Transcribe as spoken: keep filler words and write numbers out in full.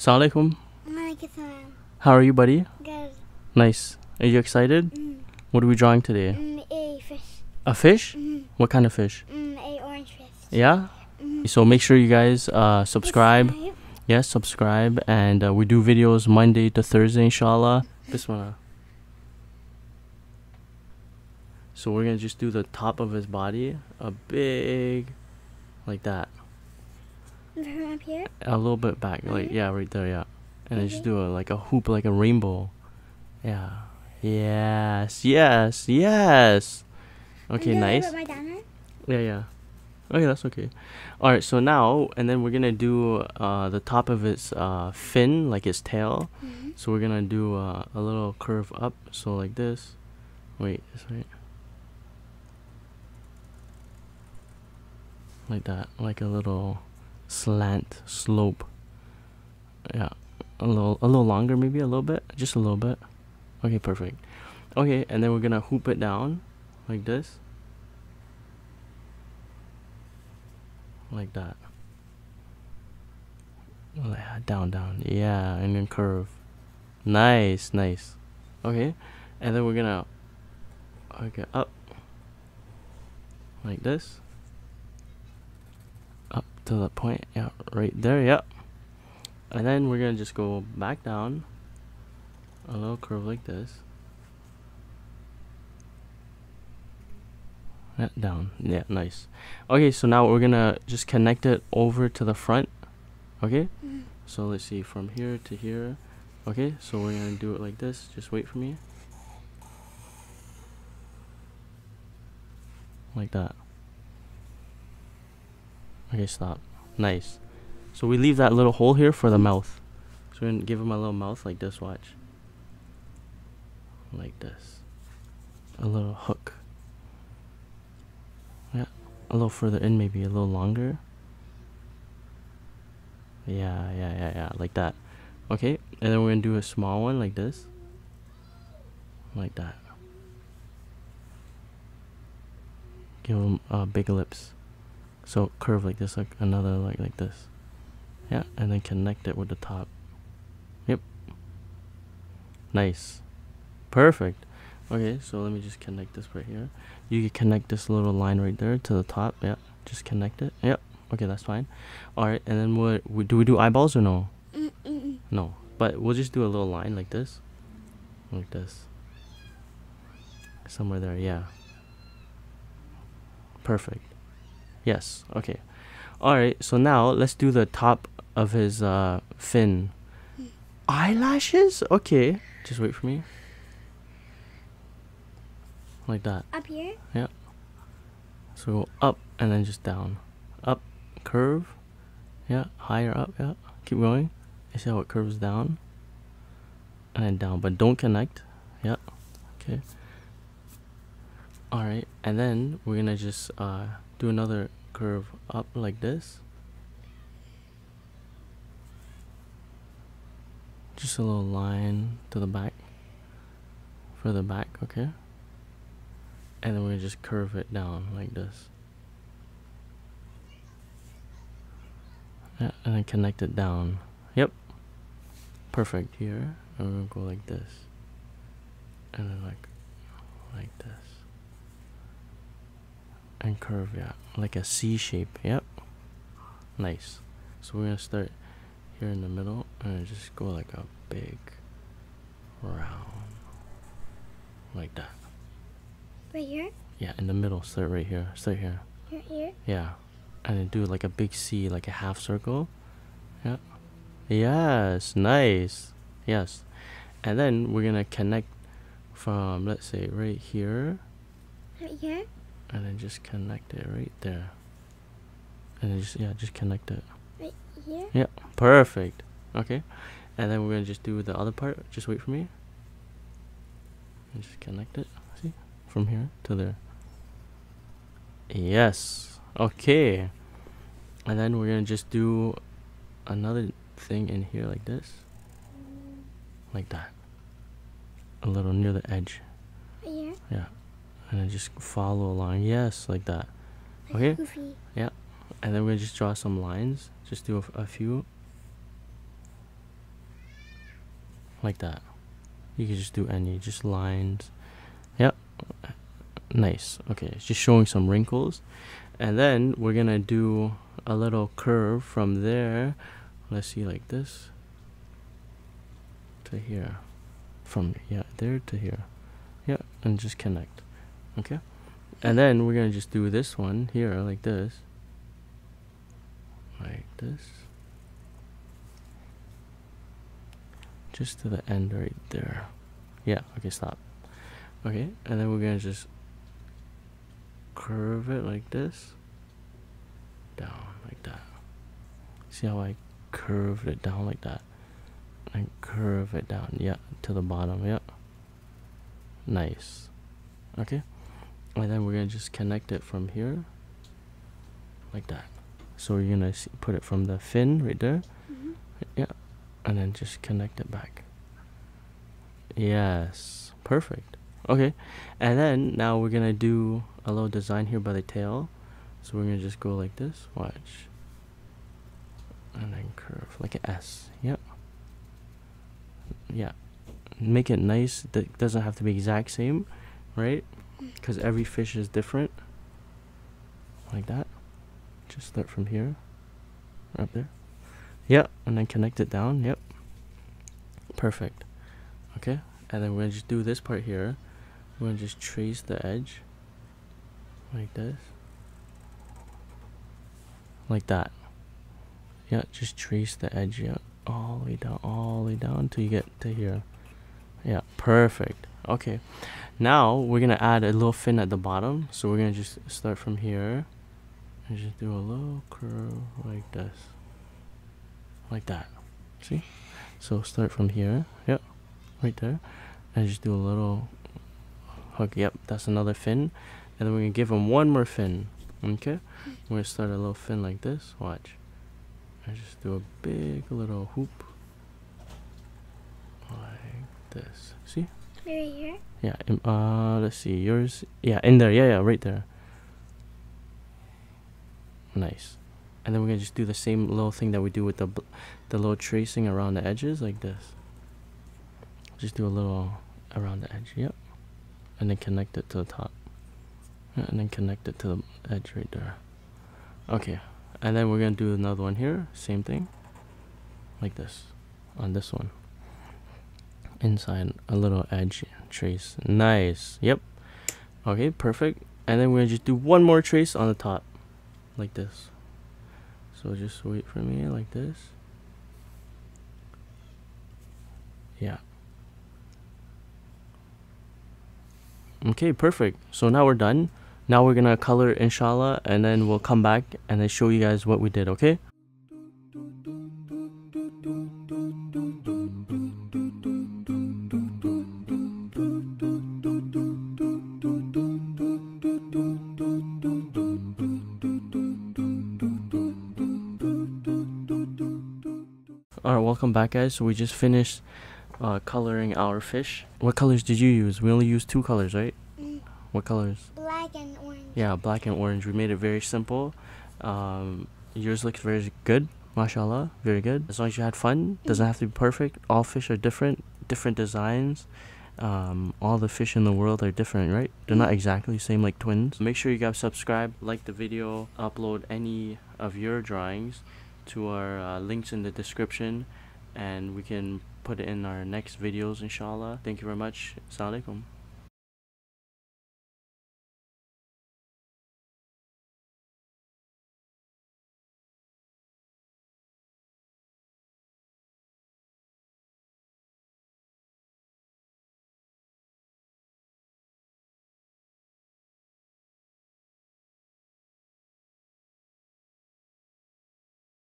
Assalamualaikum. Waalaikumsalam. How are you, buddy? Good. Nice. Are you excited? Mm. What are we drawing today? Mm, a fish. A fish? Mm. What kind of fish? Mm, a orange fish. Yeah? Mm. So make sure you guys uh, subscribe. Yes, yeah, subscribe. And uh, we do videos Monday to Thursday, inshallah. This one. So we're going to just do the top of his body. A big... like that. From up here? A little bit back. Mm-hmm. Like, yeah, right there, yeah. And mm-hmm. I just do a, like a hoop, like a rainbow. Yeah. Yes, yes, yes. Okay, nice. Yeah, yeah. Okay, that's okay. All right, so now, and then we're going to do uh, the top of its uh, fin, like its tail. Mm-hmm. So we're going to do uh, a little curve up. So like this. Wait, that's right. Like that, like a little slant slope. Yeah, a little, a little longer, maybe a little bit, just a little bit. Okay, perfect. Okay, and then we're gonna hoop it down, like this, like that. Down, down. Yeah, and then curve. Nice, nice. Okay, and then we're gonna okay up, like this. To the point, yeah, right there, yeah. And then we're gonna just go back down, a little curve like this. Yeah, down, yeah, nice. Okay, so now we're gonna just connect it over to the front, okay? Mm-hmm. So let's see, from here to here, okay? So we're gonna do it like this, just wait for me. Like that. Okay, stop. Nice. So we leave that little hole here for the mouth. So we're going to give him a little mouth like this, watch. Like this. A little hook. Yeah, a little further in maybe, a little longer. Yeah, yeah, yeah, yeah, like that. Okay, and then we're going to do a small one like this. Like that. Give him uh, big lips. So curve like this, like another like like this, yeah, and then connect it with the top. Yep. Nice, perfect. Okay, so let me just connect this right here. You can connect this little line right there to the top. Yeah, just connect it. Yep. Okay, that's fine. All right, and then what do we do? Eyeballs or no? Mm-mm. No, but we'll just do a little line like this, like this, somewhere there. Yeah. Perfect. Yes, okay. Alright, so now let's do the top of his uh, fin. Eyelashes? Okay. Just wait for me. Like that. Up here? Yeah. So go up and then just down. Up, curve. Yeah, higher up, yeah. Keep going. You see how it curves down? And then down, but don't connect. Yeah, okay. Alright, and then we're gonna just uh, do another curve up like this. Just a little line to the back, further back, okay? And then we're gonna just curve it down like this. Yeah, and then connect it down. Yep. Perfect here. And we're gonna go like this. And then like, like this. And curve, yeah, like a C shape. Yep, nice. So we're gonna start here in the middle and just go like a big round, like that. Right here? Yeah, in the middle. Start right here. Start here. Right here? Yeah, and then do like a big C, like a half circle. Yeah. Yes, nice. Yes, and then we're gonna connect from, let's say, right here. Right here. And then just connect it right there. And then just, yeah, just connect it. Right here? Yeah, perfect. Okay. And then we're going to just do the other part. Just wait for me. And just connect it. See? From here to there. Yes. Okay. And then we're going to just do another thing in here like this. Like that. A little near the edge. Right here? Yeah. And then just follow along. Yes, like that. Okay? Yeah. And then we'll just draw some lines. Just do a, a few. like that. You can just do any, just lines. Yep, nice. Okay, it's just showing some wrinkles. And then we're gonna do a little curve from there. Let's see, like this to here, from yeah there to here, yeah, and just connect. Okay, and then we're gonna just do this one here, like this, like this, just to the end right there. Yeah, okay, stop. Okay, and then we're gonna just curve it like this, down like that. See how I curved it down like that? And curve it down, yeah, to the bottom, yeah. Nice. Okay, and then we're gonna just connect it from here, like that. So we're gonna see, put it from the fin right there, mm-hmm. yeah, and then just connect it back. Yes, perfect. Okay, and then now we're gonna do a little design here by the tail. So we're gonna just go like this, watch, and then curve like an S. Yep. Yeah, make it nice. That doesn't have to be exact same, right? Because every fish is different. Like that. Just start from here, up there. Yep, and then connect it down. Yep. Perfect. Okay, and then we're gonna just do this part here. We're gonna just trace the edge. Like this. Like that. Yeah, just trace the edge, yeah, all the way down, all the way down till you get to here. Yeah, perfect. Okay, now we're gonna add a little fin at the bottom. So we're gonna just start from here and just do a little curve like this, like that. See? So start from here, yep, right there, and just do a little hook. Yep, that's another fin. And then we're gonna give him one more fin. Okay, we're gonna start a little fin like this, watch. I just do a big little hoop like this. See? Right here? Yeah. Um, uh, let's see. Yours? Yeah, in there. Yeah, yeah, right there. Nice. And then we're gonna just do the same little thing that we do with the bl the little tracing around the edges, like this. Just do a little around the edge. Yep. And then connect it to the top. And then connect it to the edge right there. Okay. And then we're gonna do another one here, same thing, like this, on this one. Inside a little edge trace, nice. Yep. Okay, perfect. And then we're gonna just do one more trace on the top, like this. So just wait for me, like this. Yeah. Okay, perfect. So now we're done. Now we're gonna color, inshallah, and then we'll come back and then show you guys what we did, okay? Alright, welcome back, guys. So we just finished uh, coloring our fish. What colors did you use? We only used two colors, right? What colors? Black and orange. Yeah, black and orange. We made it very simple. Um, yours looks very good, mashallah. Very good. As long as you had fun, doesn't have to be perfect. All fish are different, different designs. Um, all the fish in the world are different, right? They're not exactly the same like twins. Make sure you guys subscribe, like the video, upload any of your drawings to our uh, links in the description, and we can put it in our next videos, inshallah. Thank you very much. Assalamu alaikum.